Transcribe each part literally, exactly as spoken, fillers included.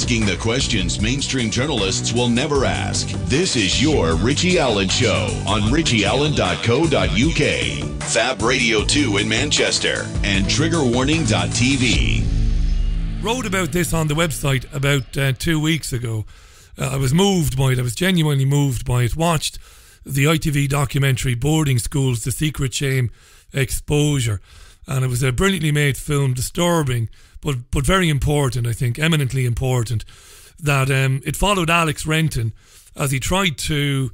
asking the questions mainstream journalists will never ask. This is your Richie Allen Show on richie allen dot co dot u k, Fab Radio two in Manchester, and trigger warning dot t v. Wrote about this on the website about uh, two weeks ago. Uh, I was moved by it. I was genuinely moved by it. Watched the I T V documentary Boarding Schools, The Secret Shame Exposure. And it was a brilliantly made film, disturbing, but but very important, I think, eminently important, that um, it followed Alex Renton as he tried to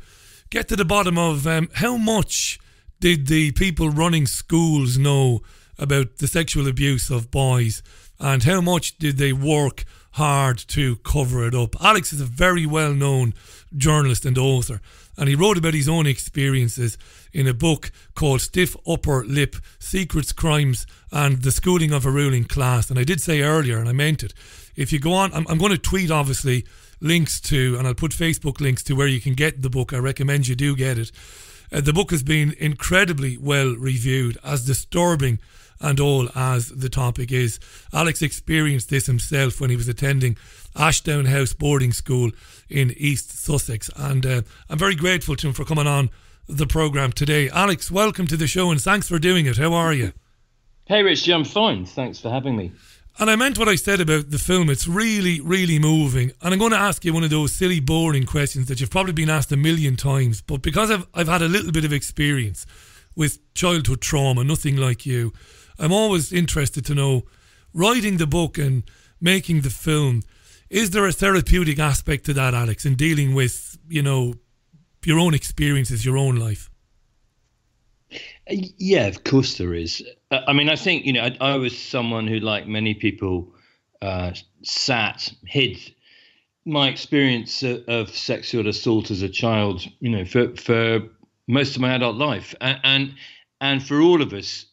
get to the bottom of um, how much did the people running schools know about the sexual abuse of boys and how much did they work hard to cover it up. Alex is a very well-known journalist and author, and he wrote about his own experiences in a book called Stiff Upper Lip, Secrets, Crimes and the Schooling of a Ruling Class. And I did say earlier, and I meant it, if you go on, I'm, I'm going to tweet obviously links to, and I'll put Facebook links to where you can get the book. I recommend you do get it. Uh, the book has been incredibly well reviewed, as disturbing and all as the topic is. Alex experienced this himself when he was attending Ashdown House Boarding School in East Sussex, and uh, I'm very grateful to him for coming on the programme today. Alex, welcome to the show and thanks for doing it. How are you? Hey Richie, I'm fine, thanks for having me. And I meant what I said about the film. It's really, really moving, and I'm going to ask you one of those silly, boring questions that you've probably been asked a million times, but because I've, I've had a little bit of experience with childhood trauma, nothing like you, I'm always interested to know, writing the book and making the film, is there a therapeutic aspect to that, Alex, in dealing with, you know, your own experiences, your own life? Yeah, of course there is. I mean, I think, you know, I, I was someone who, like many people, uh, sat, hid my experience of, of sexual assault as a child, you know, for, for most of my adult life. And, and, and for all of us,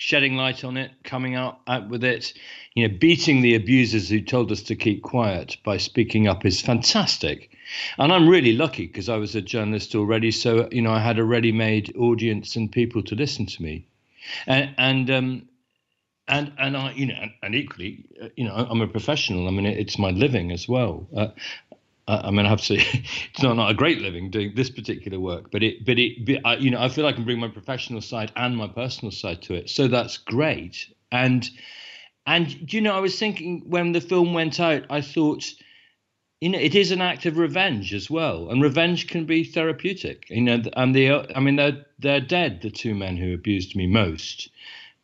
shedding light on it, coming out, out with it, you know, beating the abusers who told us to keep quiet by speaking up is fantastic. And I'm really lucky because I was a journalist already. So, you know, I had a ready-made audience and people to listen to me. And, and, um, and, and I, you know, and, and equally, uh, you know, I'm a professional. I mean, it, it's my living as well. Uh, I mean, I have to say, it's not, not a great living doing this particular work, but it, but it, but I, you know, I feel I can bring my professional side and my personal side to it. So that's great. And, and, you know, I was thinking when the film went out, I thought, you know, it is an act of revenge as well. And revenge can be therapeutic, you know, and they, I mean, they're, they're dead, the two men who abused me most,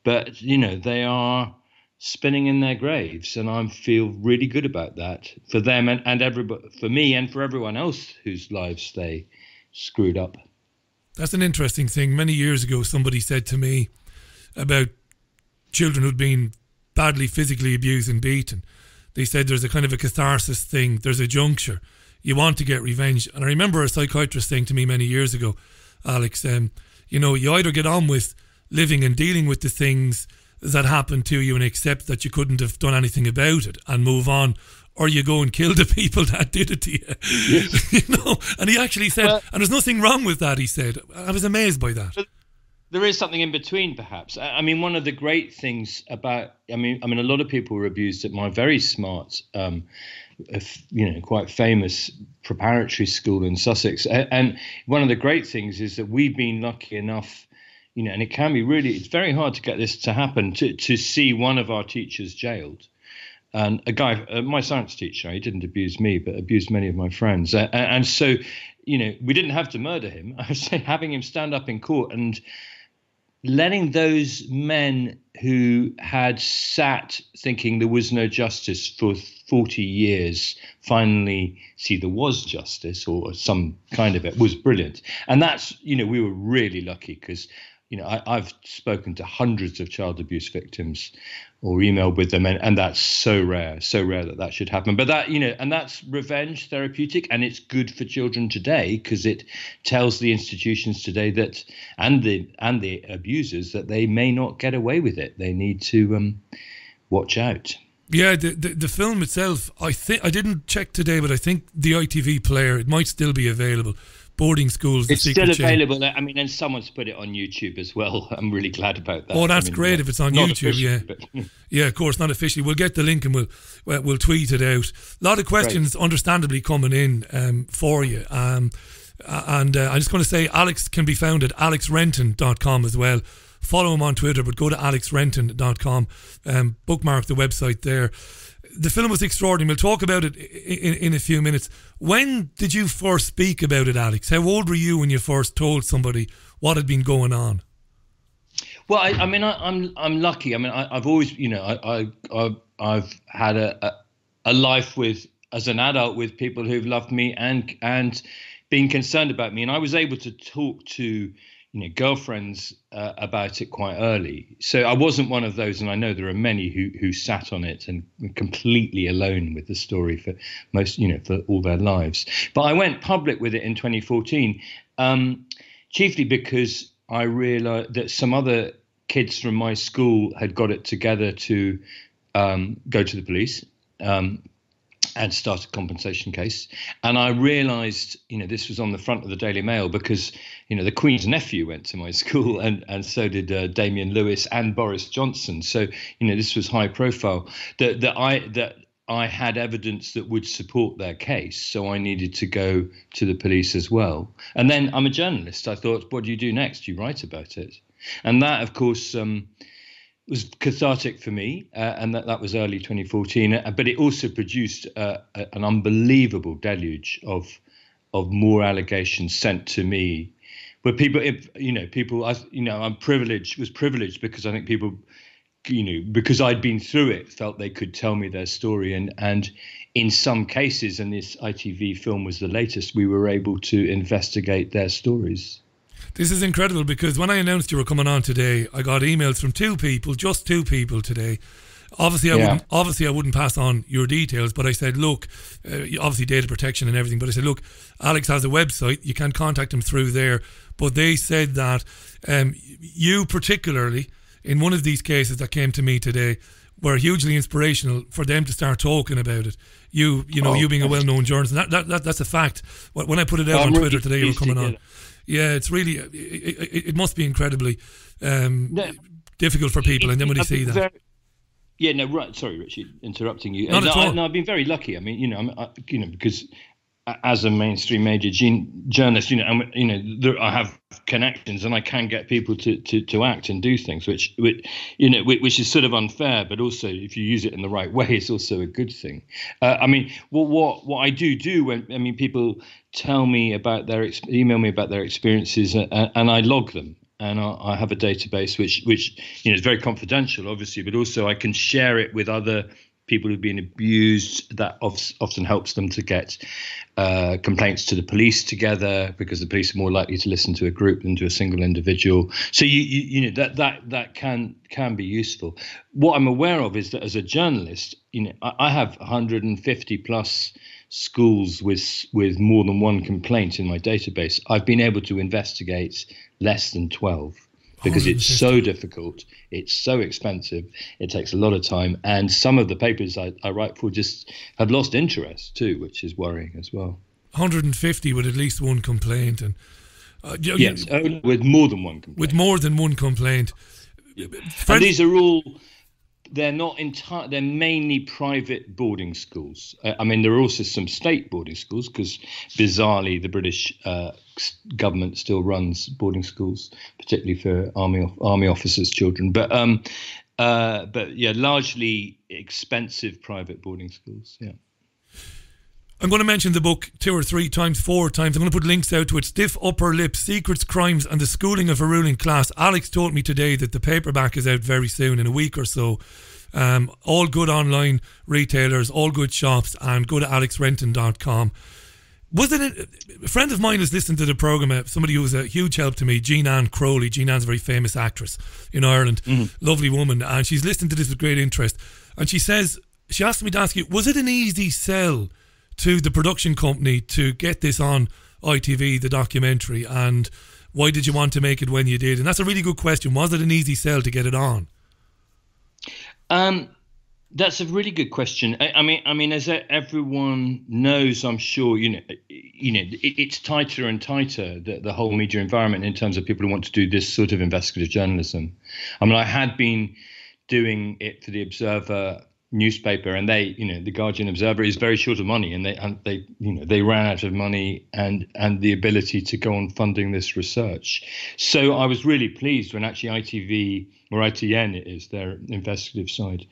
but, you know, they are spinning in their graves, and I feel really good about that for them and, and everybody, for me and for everyone else whose lives they screwed up. That's an interesting thing. Many years ago, somebody said to me about children who'd been badly physically abused and beaten. They said there's a kind of a catharsis thing. There's a juncture. You want to get revenge. And I remember a psychiatrist saying to me many years ago, Alex, um, you know, you either get on with living and dealing with the things that happened to you and accept that you couldn't have done anything about it and move on, or you go and kill the people that did it to you. Yes. You know, and he actually said, well, and there's nothing wrong with that, he said. I was amazed by that. There is something in between, perhaps. I mean, one of the great things about, I mean, I mean, a lot of people were abused at my very smart, um, you know, quite famous preparatory school in Sussex. And one of the great things is that we've been lucky enough, you know, and it can be really, it's very hard to get this to happen, to, to see one of our teachers jailed. And a guy, uh, my science teacher, he didn't abuse me, but abused many of my friends. Uh, and so, you know, we didn't have to murder him. I was saying, having him stand up in court and letting those men who had sat thinking there was no justice for forty years finally see there was justice or some kind of it was brilliant. And that's, you know, we were really lucky because, you know, I, I've spoken to hundreds of child abuse victims or emailed with them. And, and that's so rare, so rare that that should happen. But that, you know, and that's revenge therapeutic. And it's good for children today because it tells the institutions today that and the and the abusers that they may not get away with it. They need to um, watch out. Yeah, the, the the film itself, I think I didn't check today, but I think the I T V player, it might still be available. Boarding Schools, The Secret Shame. It's still available. I mean, and someone's put it on YouTube as well. I'm really glad about that. Oh, that's I mean, great yeah. if it's on not YouTube. Yeah, yeah, of course, not officially. We'll get the link and we'll uh, we'll tweet it out. A lot of questions, right. understandably, coming in um, for you. Um, and uh, I'm just going to say, Alex can be found at alex renton dot com as well. Follow him on Twitter, but go to alex renton dot com. Um, bookmark the website there. The film was extraordinary. We'll talk about it in, in a few minutes. When did you first speak about it, Alex? How old were you when you first told somebody what had been going on? Well, I, I mean, I, I'm I'm lucky. I mean, I, I've always, you know, I, I I've had a, a a life with as an adult with people who've loved me and and been concerned about me, and I was able to talk to. You know, girlfriends uh, about it quite early. So I wasn't one of those, and I know there are many who who sat on it and were completely alone with the story for most, you know, for all their lives. But I went public with it in twenty fourteen, um, chiefly because I realised that some other kids from my school had got it together to um, go to the police um, and start a compensation case. And I realised, you know, this was on the front of the Daily Mail because you know, the Queen's nephew went to my school, and, and so did uh, Damian Lewis and Boris Johnson. So, you know, this was high profile. That that I that I had evidence that would support their case, so I needed to go to the police as well. And then I'm a journalist. I thought, what do you do next? You write about it, and that, of course, um, was cathartic for me. Uh, and that that was early twenty fourteen. But it also produced uh, an unbelievable deluge of of more allegations sent to me. But people, if, you know, people, I, you know, I'm privileged, was privileged because I think people, you know, because I'd been through it, felt they could tell me their story. And, and in some cases, and this I T V film was the latest, we were able to investigate their stories. This is incredible because when I announced you were coming on today, I got emails from two people, just two people today. Obviously, I yeah. wouldn't. Obviously, I wouldn't pass on your details. But I said, look, uh, obviously data protection and everything. But I said, look, Alex has a website. You can contact him through there. But they said that um, you particularly in one of these cases that came to me today were hugely inspirational for them to start talking about it. You, you know, oh, you being a well-known journalist. That, that, that that's a fact. When I put it out I'm on really Twitter today, you were coming on. It. Yeah, it's really. It, it, it must be incredibly um, no, difficult for people. It, and then when they see that. Yeah, no, right. Sorry, Richie, interrupting you. Not and at I, all. No, I've been very lucky. I mean, you know, I'm, I, you know, because as a mainstream major gene, journalist, you know, I'm, you know, there, I have connections, and I can get people to, to, to act and do things, which, which, you know, which is sort of unfair, but also if you use it in the right way, it's also a good thing. Uh, I mean, what what what I do do when I mean people tell me about their email me about their experiences, and, and I log them. And I have a database which, which you know, is very confidential, obviously, but also I can share it with other people who've been abused. That often helps them to get uh, complaints to the police together, because the police are more likely to listen to a group than to a single individual. So you you, you know that that that can can be useful. What I'm aware of is that as a journalist, you know, I, I have one hundred fifty plus schools with with more than one complaint in my database. I've been able to investigate less than twelve because it's so difficult, it's so expensive, it takes a lot of time, and some of the papers I, I write for just have lost interest too, which is worrying as well. one hundred fifty with at least one complaint, and uh, yes, you, with more than one complaint. With more than one complaint. Yeah. And these are all. They're not entire. They're mainly private boarding schools. I mean, there are also some state boarding schools because, bizarrely, the British uh, government still runs boarding schools, particularly for army army officers' children. But um, uh, but yeah, largely expensive private boarding schools. Yeah. I'm going to mention the book two or three times, four times. I'm going to put links out to it. Stiff Upper Lip, Secrets, Crimes and the Schooling of a Ruling Class. Alex told me today that the paperback is out very soon, in a week or so. Um, all good online retailers, all good shops, and go to alex renton dot com. Was it a, a friend of mine has listened to the programme, somebody who was a huge help to me, Jean-Anne Crowley. Jean-Anne's a very famous actress in Ireland. Mm-hmm. Lovely woman. And she's listened to this with great interest. And she says, she asked me to ask you, was it an easy sell to the production company to get this on I T V, the documentary, and why did you want to make it when you did? And that's a really good question. Was it an easy sell to get it on? Um, That's a really good question. I, I mean, I mean, as everyone knows, I'm sure, you know, you know, it, it's tighter and tighter, the, the whole media environment, in terms of people who want to do this sort of investigative journalism. I mean, I had been doing it for the Observer newspaper, and they, you know, the Guardian Observer is very short of money, and they, and they, you know, they ran out of money and and the ability to go on funding this research. So I was really pleased when actually I T V, or I T N, it is their investigative side,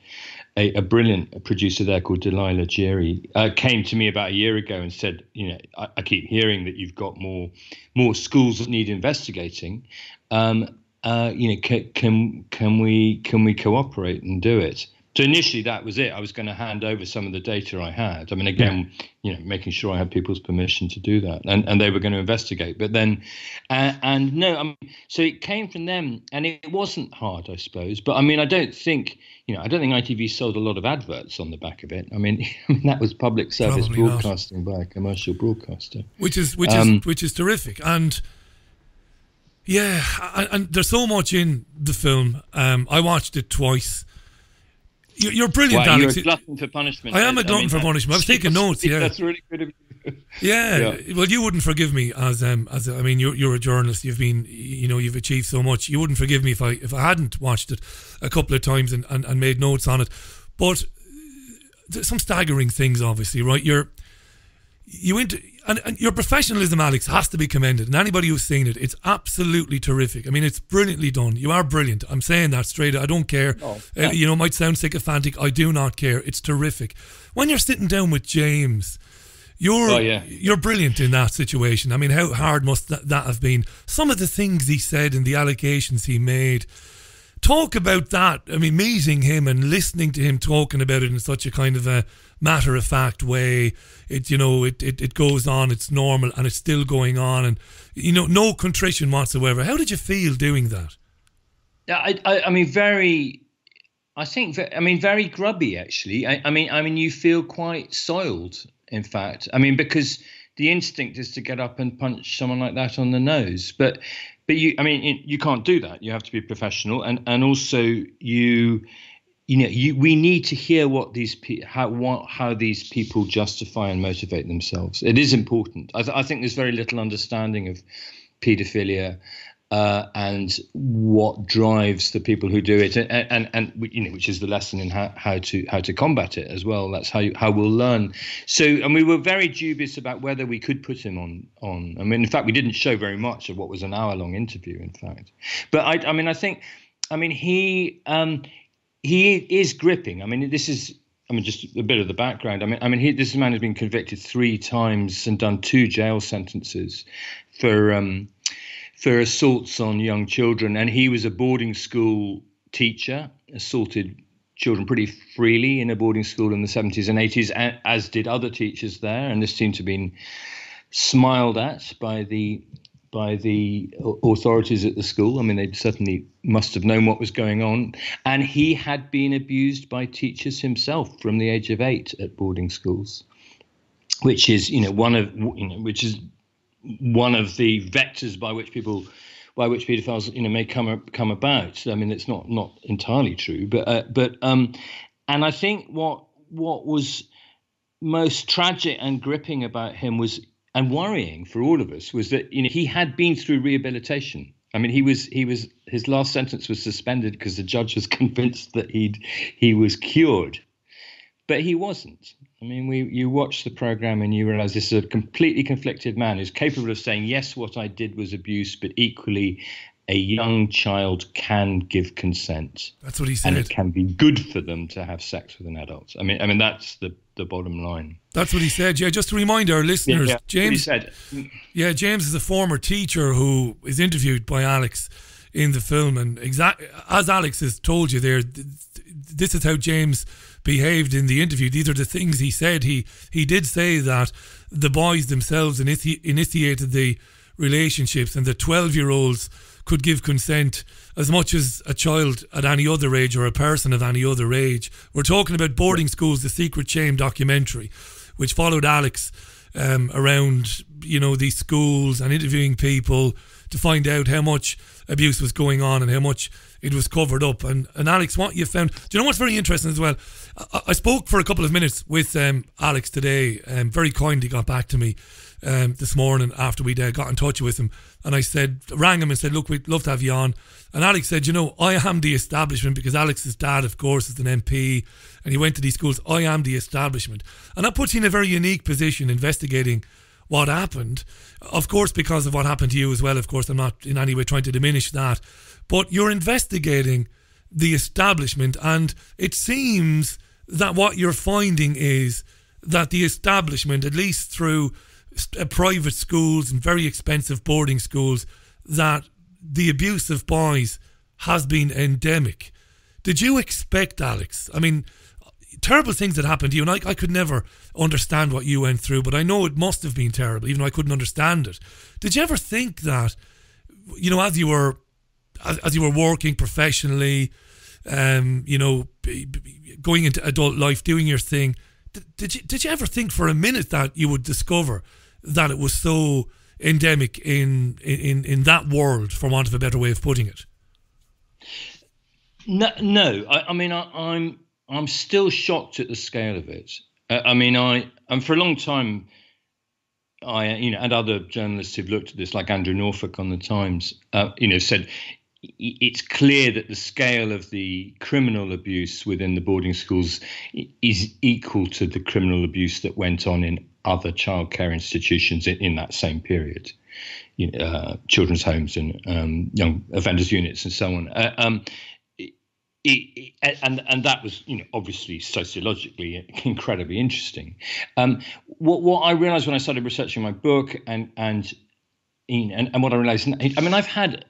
a, a brilliant producer there called Delilah Geary uh, came to me about a year ago and said, you know, I, I keep hearing that you've got more more schools that need investigating. Um, uh, you know, can can can we can we cooperate and do it? So initially that was it. I was going to hand over some of the data I had. I mean, again, you know, making sure I had people's permission to do that, and, and they were going to investigate. But then, uh, and no, I mean, so it came from them, and it wasn't hard, I suppose. But I mean, I don't think, you know, I don't think I T V sold a lot of adverts on the back of it. I mean, that was public service Probably broadcasting not. by a commercial broadcaster, which is which um, is which is terrific. And yeah, and, and there's so much in the film. Um, I watched it twice. You're brilliant, wow, Alex. You're a glutton for punishment. I am a glutton I mean, for punishment. I was taking notes. Yeah, that's really good of you. Yeah. yeah. Well, you wouldn't forgive me as um as I mean, you're you're a journalist. You've been, you know, you've achieved so much. You wouldn't forgive me if I if I hadn't watched it a couple of times and and, and made notes on it. But there's some staggering things, obviously, right? You're you into and, and your professionalism, Alex, has to be commended. And anybody who's seen it, it's absolutely terrific. I mean, it's brilliantly done. You are brilliant. I'm saying that straight. I don't care. Oh, yeah. uh, you know, it might sound sycophantic. I do not care. It's terrific. When you're sitting down with James, you're oh, yeah. you're brilliant in that situation. I mean, how hard must that, that have been? Some of the things he said and the allegations he made. Talk about that. I mean, meeting him and listening to him talking about it in such a kind of a matter-of-fact way. It, you know, it, it, it goes on, it's normal, and it's still going on, and, you know, no contrition whatsoever. How did you feel doing that? Yeah, I, I, I mean, very, I think, I mean, very grubby, actually. I, I mean, I mean, you feel quite soiled, in fact. I mean, because the instinct is to get up and punch someone like that on the nose. But, but you, I mean, you can't do that. You have to be professional, and, and also you... You know, you, we need to hear what these pe how what, how these people justify and motivate themselves. It is important. I, th I think there's very little understanding of paedophilia uh, and what drives the people who do it, and, and and you know, which is the lesson in how how to how to combat it as well. That's how you, how we'll learn. So, and we were very dubious about whether we could put him on on. I mean, in fact, we didn't show very much of what was an hour long interview. In fact, but I I mean, I think, I mean, he. Um, He is gripping. I mean, this is, I mean, just a bit of the background. I mean, I mean, he, this man has been convicted three times and done two jail sentences for um, for assaults on young children. And he was a boarding school teacher, assaulted children pretty freely in a boarding school in the seventies and eighties, as did other teachers there. And this seemed to have been smiled at by the by the authorities at the school. I mean, they certainly must have known what was going on. And he had been abused by teachers himself from the age of eight at boarding schools, which is, you know, one of, you know, which is one of the vectors by which people, by which paedophiles, you know, may come come about. I mean, it's not not entirely true, but uh, but um, and I think what what was most tragic and gripping about him was, and worrying for all of us, was that, you know, he had been through rehabilitation. I mean, he was he was his last sentence was suspended because the judge was convinced that he'd he was cured, but he wasn't. I mean, we you watch the program and you realize this is a completely conflicted man who's capable of saying, yes, what I did was abuse, but equally, a young child can give consent. That's what he said. And it can be good for them to have sex with an adult. I mean, I mean that's the the bottom line. That's what he said. Yeah, just to remind our listeners, yeah, yeah, James. That's what he said. Yeah, James is a former teacher who is interviewed by Alex in the film, and exact as Alex has told you there, this is how James behaved in the interview. These are the things he said. He he did say that the boys themselves initi initiated the relationships, and the twelve-year-olds could give consent as much as a child at any other age or a person of any other age. We're talking about Boarding Schools, The Secret Shame documentary, which followed Alex um, around, you know, these schools and interviewing people to find out how much abuse was going on and how much it was covered up. And, and Alex, what you found... Do you know what's very interesting as well? I, I spoke for a couple of minutes with um, Alex today, and um, very kindly got back to me um, this morning after we uh, got in touch with him. And I said, rang him and said, look, we'd love to have you on. And Alex said, you know, I am the establishment, because Alex's dad, of course, is an M P, and he went to these schools. I am the establishment. And that puts you in a very unique position investigating what happened, of course, because of what happened to you as well. Of course, I'm not in any way trying to diminish that, but you're investigating the establishment, and it seems that what you're finding is that the establishment, at least through private schools and very expensive boarding schools, that the abuse of boys has been endemic. Did you expect, Alex? I mean, terrible things that happened to you, and I, I could never understand what you went through, but I know it must have been terrible, even though I couldn't understand it. Did you ever think that, you know, as you were as, as you were working professionally, um, you know, b b going into adult life, doing your thing, did, did you did you ever think for a minute that you would discover that it was so endemic in in in that world, for want of a better way of putting it? No, no. I, I mean, I, I'm. I'm still shocked at the scale of it. Uh, I mean, I and for a long time, I you know, and other journalists who've looked at this, like Andrew Norfolk on the Times, uh, you know, said it's clear that the scale of the criminal abuse within the boarding schools is equal to the criminal abuse that went on in other childcare institutions in, in that same period, you know, uh, children's homes and um, young offenders units and so on. Uh, um, It, it, and and that was, you know, obviously sociologically incredibly interesting. Um, what what I realised when I started researching my book, and and and, and what I realised, I mean, I've had,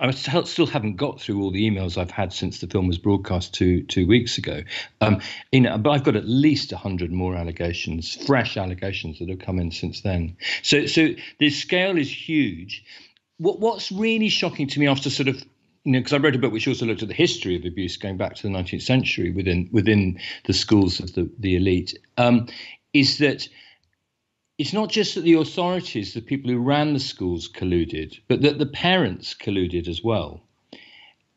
I still haven't got through all the emails I've had since the film was broadcast two two weeks ago. Um, you know, but I've got at least a hundred more allegations, fresh allegations that have come in since then. So so the scale is huge. What what's really shocking to me after sort of, you know, because I wrote a book which also looked at the history of abuse going back to the nineteenth century within within the schools of the, the elite, um, is that it's not just that the authorities, the people who ran the schools, colluded, but that the parents colluded as well.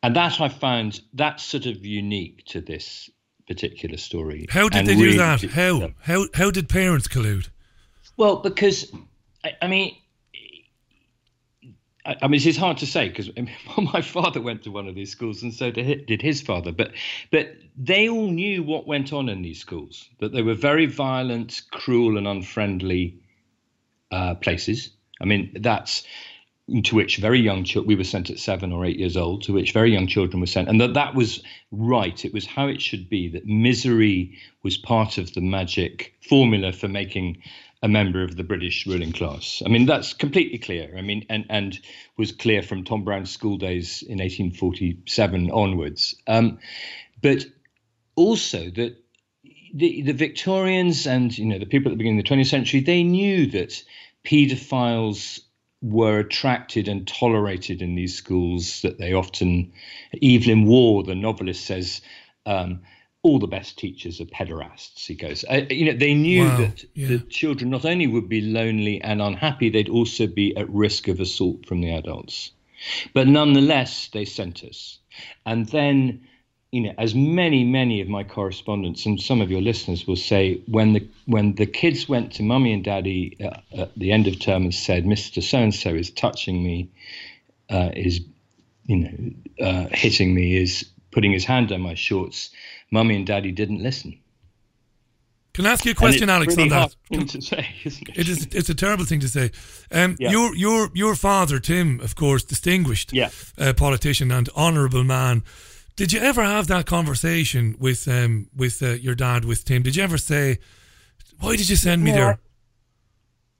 And that, I found, that's sort of unique to this particular story. How did they really do that? How? how? How did parents collude? Well, because, I, I mean... I mean, it's hard to say, because I mean, my father went to one of these schools, and so did his father. But but they all knew what went on in these schools, that they were very violent, cruel and unfriendly uh, places. I mean, that's to which very young children, we were sent at seven or eight years old, to which very young children were sent. And that that was right. It was how it should be, that misery was part of the magic formula for making a member of the British ruling class. I mean, that's completely clear. I mean, and and was clear from Tom Brown's school days in eighteen forty-seven onwards. Um, but also that the the Victorians and, you know, the people at the beginning of the twentieth century, they knew that paedophiles were attracted and tolerated in these schools. That they often, Evelyn Waugh, the novelist, says, Um, all the best teachers are pederasts, he goes. Uh, you know, they knew wow, that yeah. the children not only would be lonely and unhappy, they'd also be at risk of assault from the adults. But nonetheless, they sent us. And then, you know, as many, many of my correspondents and some of your listeners will say, when the when the kids went to mummy and daddy uh, at the end of term and said, Mister So-and-so is touching me, uh, is, you know, uh, hitting me, is putting his hand down my shorts, mummy and daddy didn't listen. Can I ask you a question, Alex, on that? It's a terrible thing to say, isn't it? It is, it's a terrible thing to say. Um, yeah. Your your your father, Tim, of course, distinguished yeah. uh, politician and honourable man. Did you ever have that conversation with um with uh, your dad, with Tim? Did you ever say, "Why did you send me no, there?"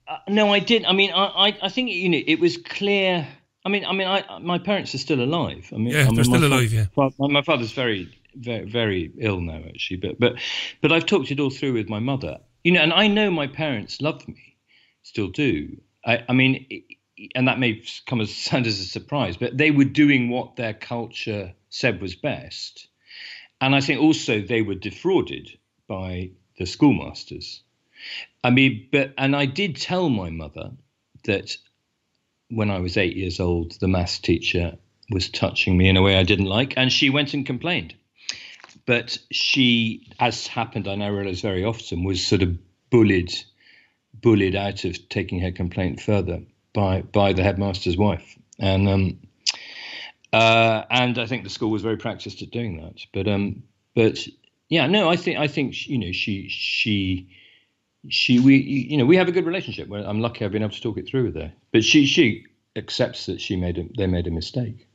Uh, no, I didn't. I mean, I, I I think, you know, it was clear. I mean, I mean, I my parents are still alive. I mean, yeah, I mean, they're still alive. Yeah, my, my father's very. Very, very ill now, actually, but but but I've talked it all through with my mother, you know, and I know my parents love me, still do. I, I mean, and that may come as sound as a surprise, but they were doing what their culture said was best, and I think also they were defrauded by the schoolmasters. I mean, but and I did tell my mother that when I was eight years old, the maths teacher was touching me in a way I didn't like, and she went and complained. But she, as happened, I now realise very often, was sort of bullied, bullied out of taking her complaint further by by the headmaster's wife. And um, uh, and I think the school was very practised at doing that. But um, but yeah, no, I think I think you know she she she we you know we have a good relationship. I'm lucky I've been able to talk it through with her. But she she accepts that she made a, they made a mistake.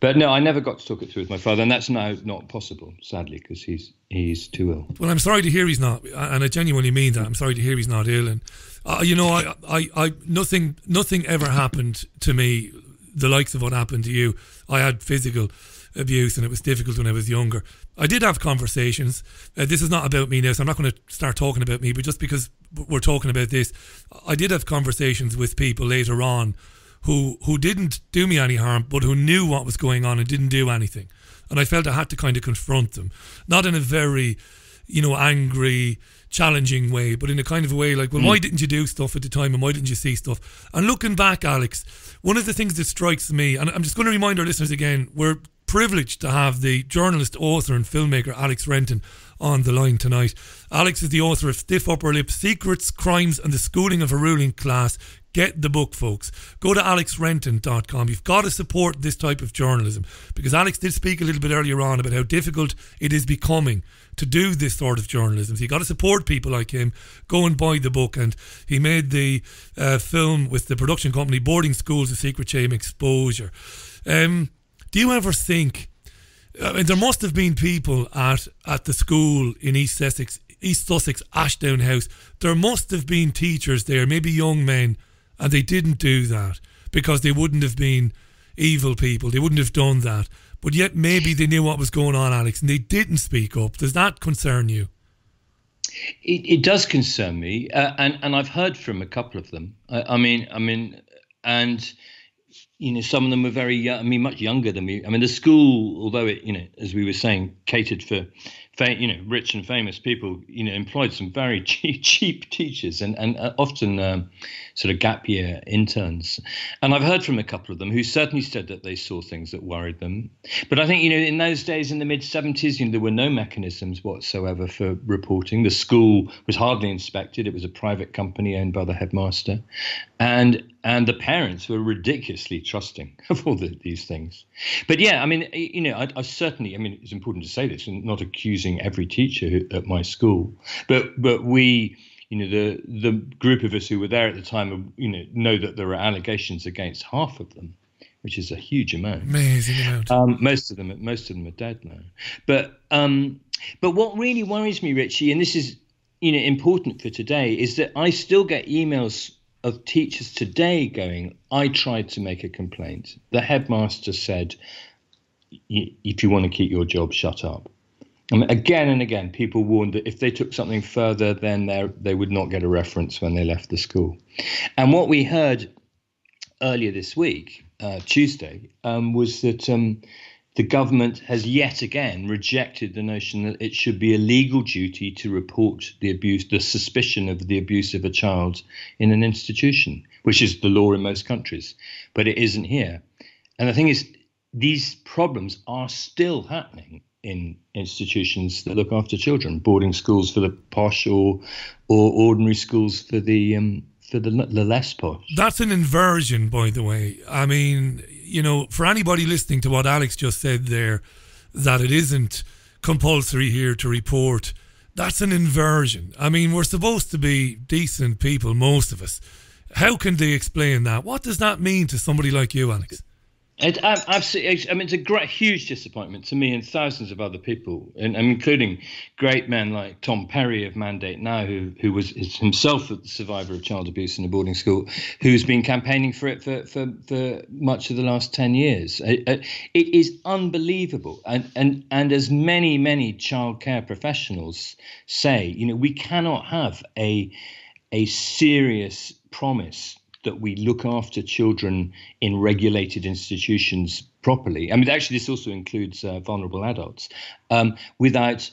But no, I never got to talk it through with my father, and that's now not possible, sadly, because he's he's too ill. Well, I'm sorry to hear he's not, and I genuinely mean that. I'm sorry to hear he's not ill, and uh, you know, I, I, I, nothing, nothing ever happened to me, the likes of what happened to you. I had physical abuse, and it was difficult when I was younger. I did have conversations. Uh, this is not about me now, so I'm not going to start talking about me. But just because we're talking about this, I did have conversations with people later on who who didn't do me any harm, but who knew what was going on and didn't do anything. And I felt I had to kind of confront them, not in a very, you know, angry, challenging way, but in a kind of a way like, well, mm. why didn't you do stuff at the time, and why didn't you see stuff? And looking back, Alex, one of the things that strikes me, and I'm just going to remind our listeners again, we're privileged to have the journalist, author and filmmaker Alex Renton on the line tonight. Alex is the author of Stiff Upper Lip, Secrets, Crimes and the Schooling of a Ruling Class. Get the book, folks. Go to alex renton dot com. You've got to support this type of journalism, because Alex did speak a little bit earlier on about how difficult it is becoming to do this sort of journalism. So you've got to support people like him. Go and buy the book. And he made the uh, film with the production company Boarding Schools, The Secret Shame Exposure. Um, do you ever think, I mean, there must have been people at, at the school in East Sussex, East Sussex, Ashdown House. There must have been teachers there, maybe young men, and they didn't do that because they wouldn't have been evil people. They wouldn't have done that. But yet maybe they knew what was going on, Alex, and they didn't speak up. Does that concern you? It, it does concern me. Uh, and, and I've heard from a couple of them. I, I mean, I mean, and, you know, some of them were very young, I mean, much younger than me. I mean, the school, although it, you know, as we were saying, catered for, you know, rich and famous people, you know, employed some very cheap, cheap teachers and, and uh, often um, sort of gap year interns. And I've heard from a couple of them who certainly said that they saw things that worried them. But I think, you know, in those days in the mid seventies, you know, there were no mechanisms whatsoever for reporting. The school was hardly inspected. It was a private company owned by the headmaster. And and the parents were ridiculously trusting of all the, these things. But yeah, I mean, you know, I, I certainly, I mean, it's important to say this and not accusing every teacher who, at my school, but but we, you know, the the group of us who were there at the time, you know, know that there are allegations against half of them, which is a huge amount. Amazing amount. Um, most of them, most of them are dead now. But um, but what really worries me, Richie, and this is, you know, important for today, is that I still get emails of teachers today going, I tried to make a complaint. The headmaster said, if you want to keep your job, shut up. I mean, again and again, people warned that if they took something further, then they would not get a reference when they left the school. And what we heard earlier this week, uh, Tuesday, um, was that um, the government has yet again rejected the notion that it should be a legal duty to report the abuse, the suspicion of the abuse of a child in an institution, which is the law in most countries, but it isn't here. And the thing is, these problems are still happening in institutions that look after children, boarding schools for the posh, or or ordinary schools for the um, for the, the less posh. That's an inversion, by the way. I mean, you know, for anybody listening to what Alex just said there, that it isn't compulsory here to report, that's an inversion. I mean, we're supposed to be decent people, most of us. How can they explain that? What does that mean to somebody like you, Alex? It, absolutely, I mean, it's a great, huge disappointment to me and thousands of other people, and, and including great men like Tom Perry of Mandate Now, who who was himself a survivor of child abuse in a boarding school, who's been campaigning for it for, for, for much of the last ten years. It, it is unbelievable. And, and, and as many, many childcare professionals say, you know, we cannot have a a serious promise that we look after children in regulated institutions properly. I mean, actually, this also includes uh, vulnerable adults, um, without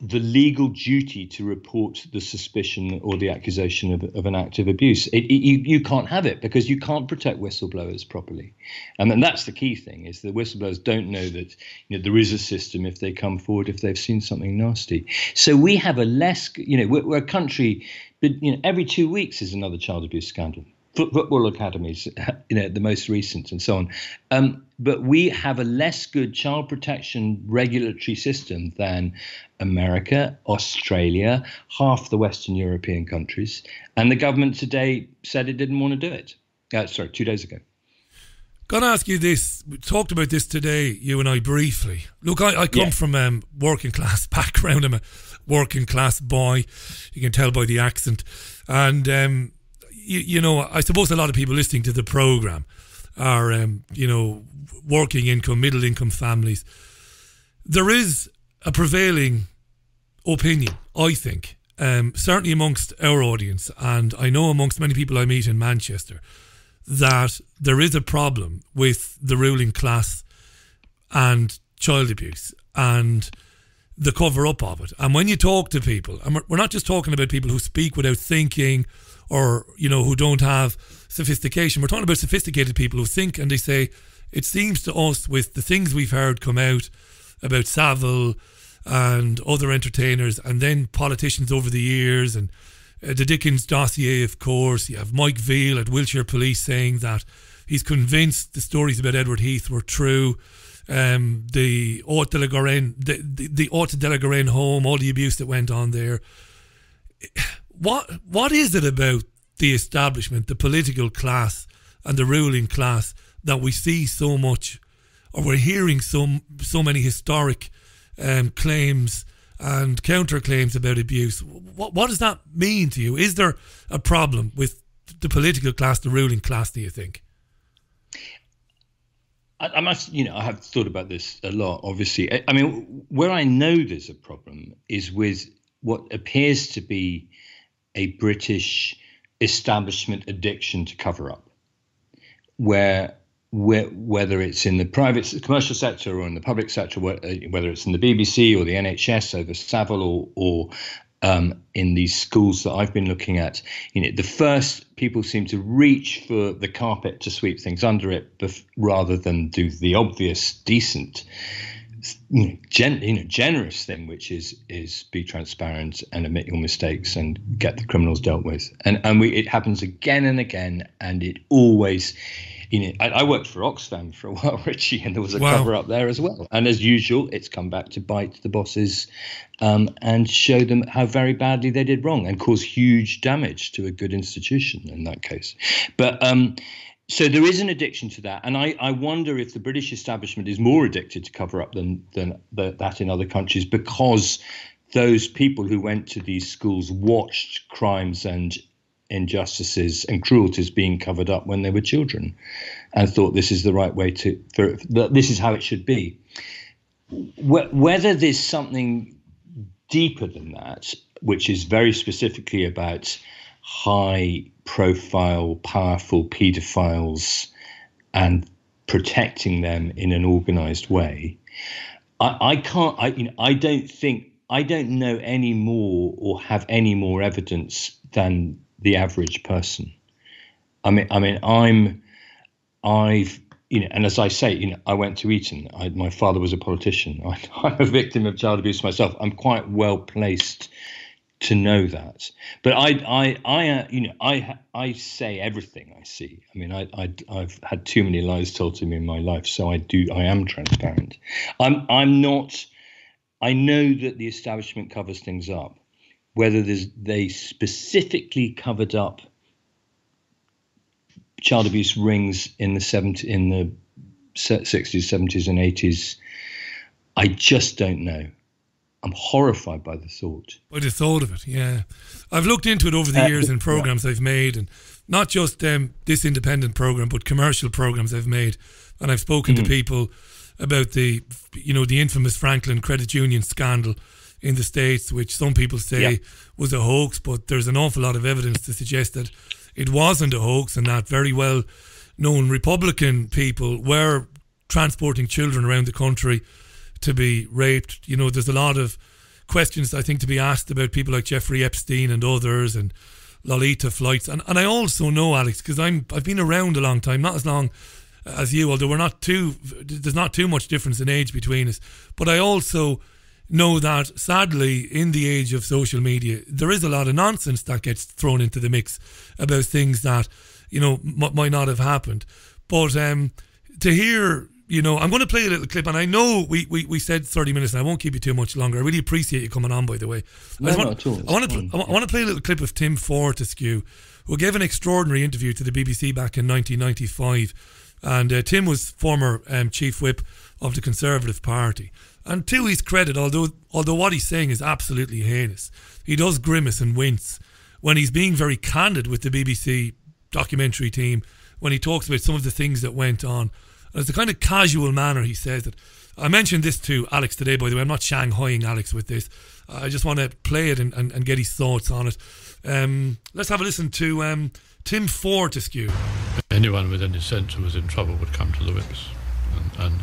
the legal duty to report the suspicion or the accusation of, of an act of abuse. It, it, you, you can't have it because you can't protect whistleblowers properly. And then that's the key thing, is that whistleblowers don't know that, you know, there is a system if they come forward, if they've seen something nasty. So we have a less, you know, we're, we're a country, but, you know, every two weeks is another child abuse scandal. Football academies, you know, the most recent and so on. Um, but we have a less good child protection regulatory system than America, Australia, half the Western European countries. And the government today said it didn't want to do it. Uh, sorry, two days ago. Gonna ask you this. We talked about this today, you and I, briefly. Look, I, I come yeah. from a um, working class background. I'm a working class boy. You can tell by the accent. And, um, You, you know, I suppose a lot of people listening to the programme are, um, you know, working income, middle income families. There is a prevailing opinion, I think, um, certainly amongst our audience, and I know amongst many people I meet in Manchester, that there is a problem with the ruling class and child abuse and the cover-up of it. And when you talk to people, and we're not just talking about people who speak without thinking, or, you know, who don't have sophistication. We're talking about sophisticated people who think, and they say, it seems to us with the things we've heard come out about Savile and other entertainers and then politicians over the years, and uh, the Dickens dossier, of course. You have Mike Veal at Wiltshire Police saying that he's convinced the stories about Edward Heath were true. Um, the Haut de la Garenne, the, the, the Haut de la Garenne home, all the abuse that went on there. It, What what is it about the establishment, the political class and the ruling class, that we see so much, or we're hearing so, so many historic um, claims and counterclaims about abuse? What, what does that mean to you? Is there a problem with the political class, the ruling class, do you think? I must, you know, I have thought about this a lot, obviously. I, I mean, where I know there's a problem is with what appears to be a British establishment addiction to cover up, where, where whether it's in the private commercial sector or in the public sector, whether it's in the B B C or the N H S over Savile, or, or um, in these schools that I've been looking at, you know, the first people seem to reach for the carpet to sweep things under it, rather than do the obvious, decent, You know, gen, you know, generous thing, which is is be transparent and admit your mistakes and get the criminals dealt with. And and we, it happens again and again, and it always, you know. I, I worked for Oxfam for a while, Richie, and there was a wow. cover up there as well. And as usual, it's come back to bite the bosses um, and show them how very badly they did wrong and cause huge damage to a good institution in that case. But um, so there is an addiction to that, and I, I wonder if the British establishment is more addicted to cover-up than, than the, that in other countries, because those people who went to these schools watched crimes and injustices and cruelties being covered up when they were children, and thought this is the right way to, for, this is how it should be. Whether there's something deeper than that, which is very specifically about high-profile, powerful paedophiles and protecting them in an organised way, I, I can't. I, you know, I don't think. I don't know any more or have any more evidence than the average person. I mean, I mean, I'm, I've, you know, and as I say, you know, I went to Eton. I, my father was a politician. I, I'm a victim of child abuse myself. I'm quite well placed to know that, but I, I, I, uh, you know, I, I say everything I see. I mean, I, I, I've had too many lies told to me in my life, so I do, I am transparent. I'm, I'm not. I know that the establishment covers things up. Whether there's, they specifically covered up child abuse rings in the seventies, in the sixties, seventies, and eighties, I just don't know. I'm horrified by the thought. By the thought of it, yeah. I've looked into it over the uh, years in programmes yeah. I've made, and not just um, this independent programme, but commercial programmes I've made. And I've spoken mm. to people about the, you know, the infamous Franklin Credit Union scandal in the States, which some people say yeah. was a hoax, but there's an awful lot of evidence to suggest that it wasn't a hoax, and that very well-known Republican people were transporting children around the country to be raped. You know, there's a lot of questions, I think, to be asked about people like Jeffrey Epstein and others, and Lolita flights. And, and I also know, Alex, because I'm I've been around a long time, not as long as you, although we're not too, there's not too much difference in age between us. But I also know that, sadly, in the age of social media, there is a lot of nonsense that gets thrown into the mix about things that, you know, m might not have happened. But um, to hear, you know, I'm going to play a little clip, and I know we, we, we said thirty minutes, and I won't keep you too much longer. I really appreciate you coming on, by the way. No, I want, no, I want to I want to play a little clip of Tim Fortescue, who gave an extraordinary interview to the B B C back in nineteen ninety-five. And uh, Tim was former um, chief whip of the Conservative Party. And to his credit, although although what he's saying is absolutely heinous, he does grimace and wince when he's being very candid with the B B C documentary team, when he talks about some of the things that went on. And it's the kind of casual manner he says it. I mentioned this to Alex today, by the way. I'm not shanghaiing Alex with this. I just want to play it and, and, and get his thoughts on it. Um, let's have a listen to um, Tim Fortescue. Anyone with any sense who was in trouble would come to the whips and... and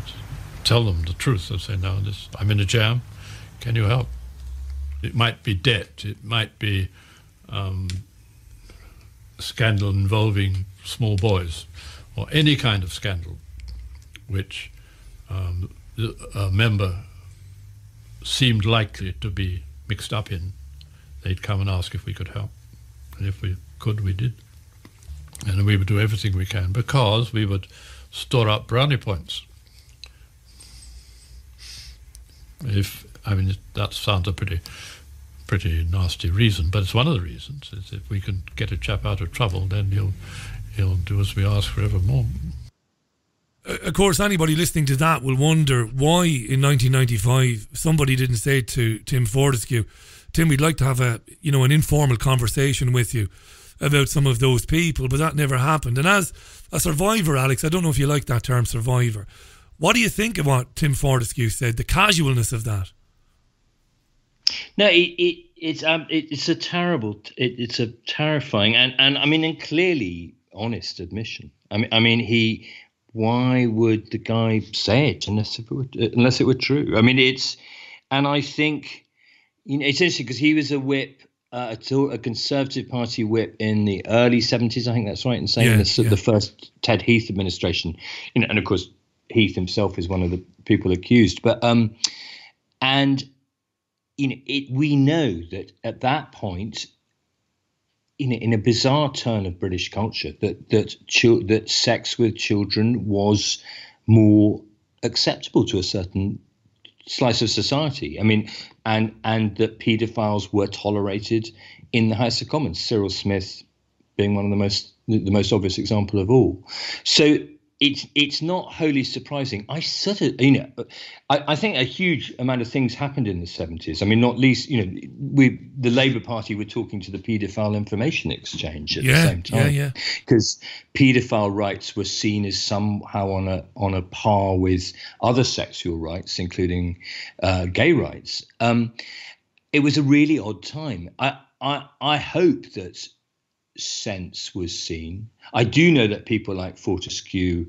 tell them the truth. I say, no, this, I'm in a jam. Can you help? It might be debt. It might be um, a scandal involving small boys, or any kind of scandal which um, a member seemed likely to be mixed up in. They'd come and ask if we could help. And if we could, we did. And we would do everything we can, because we would store up brownie points. If, I mean, that sounds a pretty pretty nasty reason, but it's one of the reasons. Is if we can get a chap out of trouble, then he'll, he'll do as we ask forevermore. Of course, anybody listening to that will wonder why in nineteen ninety-five somebody didn't say to Tim Fortescue, Tim, we'd like to have a, you know, an informal conversation with you about some of those people, but that never happened. And as a survivor, Alex, I don't know if you like that term, survivor, what do you think of what Tim Fortescue said, the casualness of that? No, it, it, it's um, it, it's a terrible, it, it's a terrifying, and, and I mean, and clearly honest admission. I mean, I mean, he, why would the guy say it unless it were, unless it were true? I mean, it's, and I think, you know, it's interesting because he was a whip, uh, a, a Conservative Party whip in the early seventies. I think that's right in saying yeah, the, yeah. the first Ted Heath administration, you know, and of course, Heath himself is one of the people accused, but um, and you know, it, we know that at that point, in a, in a bizarre turn of British culture, that that that sex with children was more acceptable to a certain slice of society. I mean, and and that paedophiles were tolerated in the House of Commons. Cyril Smith being one of the most the most obvious example of all. So. It's it's not wholly surprising. I sort of, you know, I, I think a huge amount of things happened in the seventies. I mean, not least, you know, we the Labour Party were talking to the paedophile information exchange at yeah, the same time. Yeah, yeah. Because paedophile rights were seen as somehow on a on a par with other sexual rights, including uh, gay rights. Um, it was a really odd time. I I I hope that sense was seen. I do know that people like Fortescue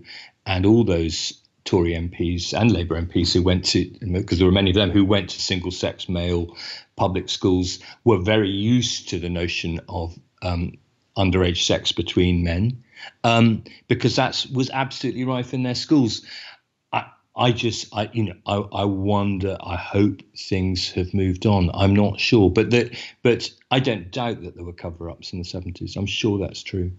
and all those Tory M Ps and Labour M Ps who went to, because there were many of them who went to single-sex male public schools, were very used to the notion of um, underage sex between men, um, because that was absolutely rife in their schools. I, I just, I, you know, I, I wonder. I hope things have moved on. I'm not sure, but that, but. I don't doubt that there were cover-ups in the seventies. I'm sure that's true.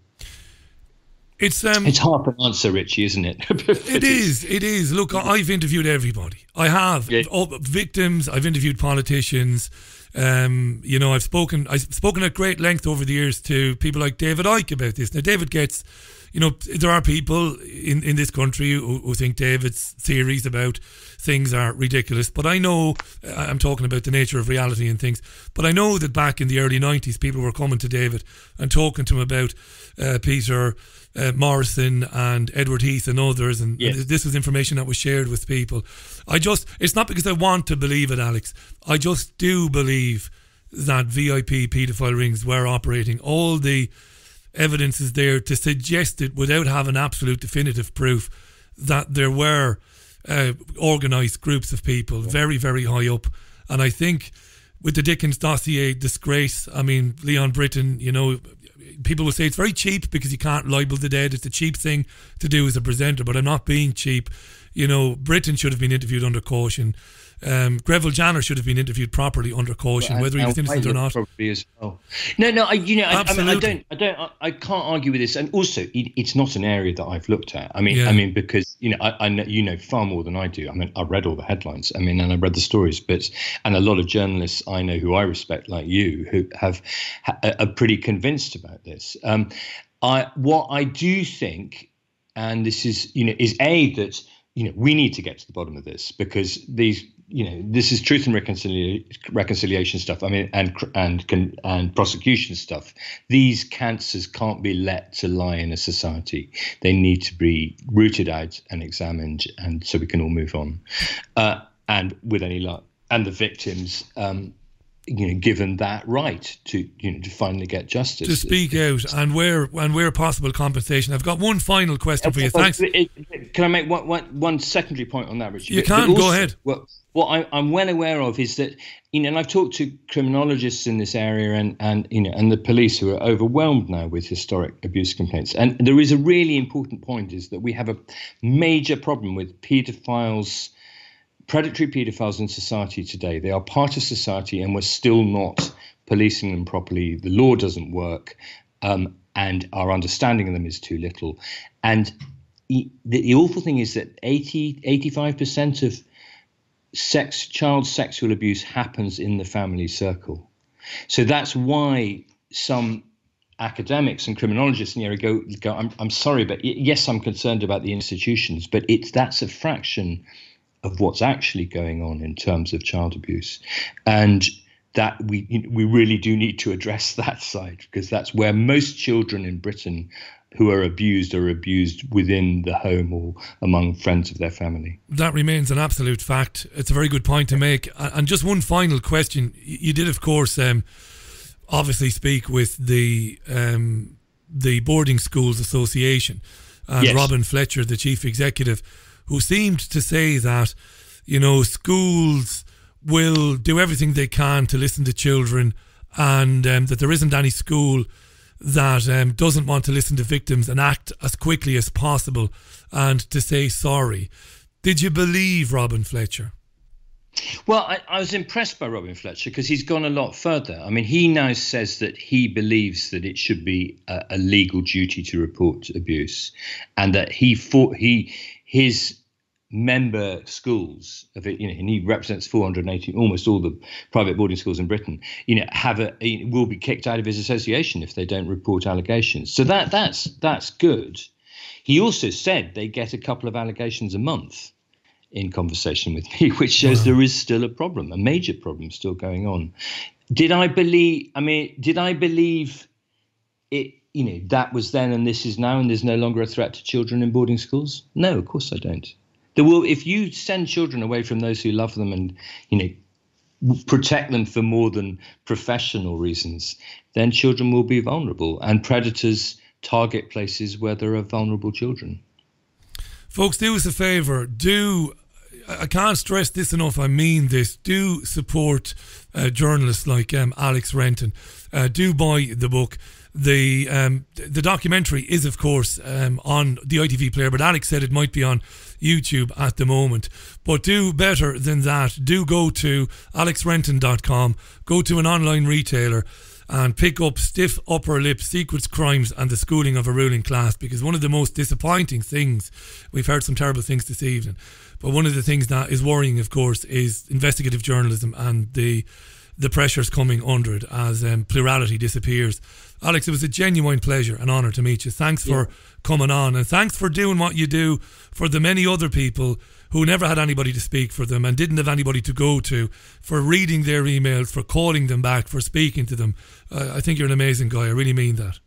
It's um, it's hard to answer, Richie, isn't it? It is. It is. Look, I've interviewed everybody. I have yeah. All, victims. I've interviewed politicians. Um, you know, I've spoken. I've spoken at great length over the years to people like David Icke about this. Now, David gets. You know, there are people in in this country who, who think David's theories about things are ridiculous. But I know, I'm talking about the nature of reality and things, but I know that back in the early nineties, people were coming to David and talking to him about uh, Peter uh, Morrison and Edward Heath and others. And, yes. and this was information that was shared with people. I just, it's not because I want to believe it, Alex. I just do believe that V I P paedophile rings were operating. All the evidence is there to suggest it without having absolute definitive proof that there were uh, organised groups of people very, very high up. And I think with the Dickens dossier disgrace, I mean, Leon Britton, you know, people will say it's very cheap because you can't libel the dead. It's a cheap thing to do as a presenter, but I'm not being cheap. You know, Britton should have been interviewed under caution. Um, Greville Janner should have been interviewed properly under caution, well, whether he was innocent or not. As well. No, no, I, you know, I, I, mean, I don't, I don't, I, I can't argue with this. And also, it, it's not an area that I've looked at. I mean, yeah. I mean, because you know, I, I know, you know, far more than I do. I mean, I read all the headlines. I mean, and I read the stories, but and a lot of journalists I know who I respect, like you, who have are pretty convinced about this. Um, I what I do think, and this is, you know, is a that you know we need to get to the bottom of this because these. You know, this is truth and reconcilia reconciliation stuff. I mean, and and and prosecution stuff. These cancers can't be let to lie in a society. They need to be rooted out and examined, and so we can all move on. Uh, and with any luck, and the victims, um, you know, given that right to you know to finally get justice, to speak out, and where and where possible compensation. I've got one final question for you. Thanks. Can I make one one, one secondary point on that, Richie? You can also, go ahead. Well, what I, I'm well aware of is that, you know, and I've talked to criminologists in this area and, and, you know, and the police who are overwhelmed now with historic abuse complaints. And there is a really important point is that we have a major problem with paedophiles, predatory paedophiles in society today. They are part of society and we're still not policing them properly. The law doesn't work um, and our understanding of them is too little. And the, the awful thing is that eighty, eighty-five percent of sex, child sexual abuse happens in the family circle. So that's why some academics and criminologists in the area go, go I'm, I'm sorry, but yes, I'm concerned about the institutions, but it's that's a fraction of what's actually going on in terms of child abuse. And that we, we really do need to address that side because that's where most children in Britain who are abused are abused within the home or among friends of their family. That remains an absolute fact. It's a very good point to make. And just one final question. You did, of course, um, obviously speak with the um, the Boarding Schools Association and yes. Robin Fletcher, the chief executive, who seemed to say that, you know, schools will do everything they can to listen to children and um, that there isn't any school that um, doesn't want to listen to victims and act as quickly as possible and to say sorry. Did you believe Robin Fletcher? Well, I, I was impressed by Robin Fletcher because he's gone a lot further. I mean, he now says that he believes that it should be a, a legal duty to report abuse and that he fought, he, his member schools of it, you know, and he represents four hundred eighty, almost all the private boarding schools in Britain, you know, have a, a will be kicked out of his association if they don't report allegations. So that that's that's good. He also said they get a couple of allegations a month in conversation with me, which shows wow. there is still a problem, a major problem still going on. Did I believe, I mean, did I believe it, you know, that was then and this is now and there's no longer a threat to children in boarding schools? No, of course I don't. There will, if you send children away from those who love them and, you know, protect them for more than professional reasons, then children will be vulnerable and predators target places where there are vulnerable children. Folks, do us a favour. Do, I can't stress this enough, I mean this, do support uh, journalists like um, Alex Renton. Uh, do buy the book. The um, the documentary is, of course, um, on the I T V player, but Alex said it might be on YouTube at the moment. But do better than that. Do go to alex renton dot com, go to an online retailer and pick up Stiff Upper Lip, Secrets, Crimes and the Schooling of a Ruling Class, because one of the most disappointing things, we've heard some terrible things this evening, but one of the things that is worrying, of course, is investigative journalism and the the pressures coming under it as um, plurality disappears. Alex, it was a genuine pleasure and honour to meet you. Thanks for yeah. coming on and thanks for doing what you do for the many other people who never had anybody to speak for them and didn't have anybody to go to, for reading their emails, for calling them back, for speaking to them. Uh, I think you're an amazing guy. I really mean that.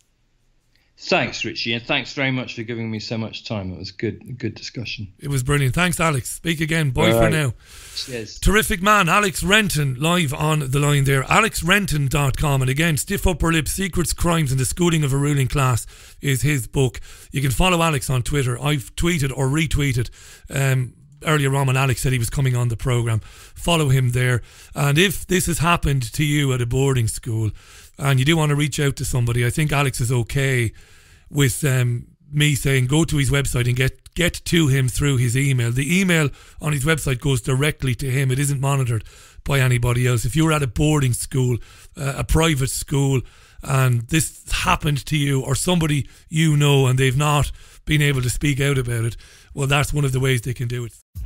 Thanks, Richie, and thanks very much for giving me so much time. It was good, good discussion. It was brilliant. Thanks, Alex. Speak again. Bye right. for now. Cheers. Terrific man, Alex Renton, live on the line there. alex renton dot com, and again, Stiff Upper Lip, Secrets, Crimes, and the Schooling of a Ruling Class is his book. You can follow Alex on Twitter. I've tweeted or retweeted um, earlier on when Alex said he was coming on the programme, follow him there. And if this has happened to you at a boarding school and you do want to reach out to somebody, I think Alex is okay with um, me saying go to his website and get get to him through his email. The email on his website goes directly to him. It isn't monitored by anybody else. If you were at a boarding school, uh, a private school, and this happened to you or somebody you know and they've not been able to speak out about it, well, that's one of the ways they can do it.